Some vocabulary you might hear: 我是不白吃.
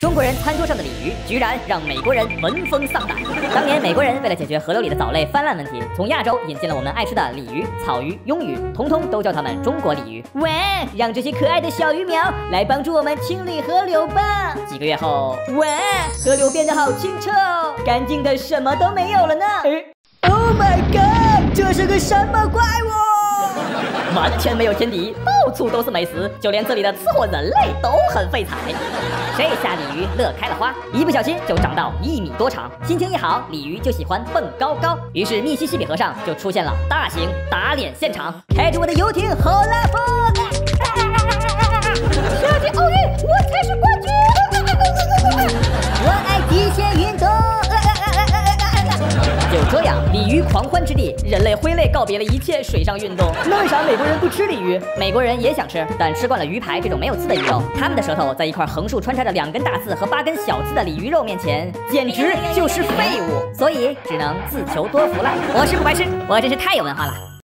中国人餐桌上的鲤鱼，居然让美国人闻风丧胆。当年美国人为了解决河流里的藻类泛滥问题，从亚洲引进了我们爱吃的鲤鱼、草鱼、鳙鱼，统统都叫它们中国鲤鱼。喂，让这些可爱的小鱼苗来帮助我们清理河流吧。几个月后，喂，河流变得好清澈，干净的什么都没有了呢。Oh my god， 这是个什么怪物？ 完全没有天敌，到处都是美食，就连这里的吃货人类都很废柴。这下鲤鱼乐开了花，一不小心就长到1米多长。心情一好，鲤鱼就喜欢蹦高高。于是密西西比河上就出现了大型打脸现场，开着我的游艇好拉风！世界奥运，我才是冠军！我爱极限运动。就这样，鲤鱼狂欢之地，人类挥泪告别了一切水上运动。那为啥美国人不吃鲤鱼？美国人也想吃，但吃惯了鱼排这种没有刺的鱼肉，他们的舌头在一块横竖穿插着2根大刺和8根小刺的鲤鱼肉面前，简直就是废物，所以只能自求多福了。我是不白痴，我真是太有文化了。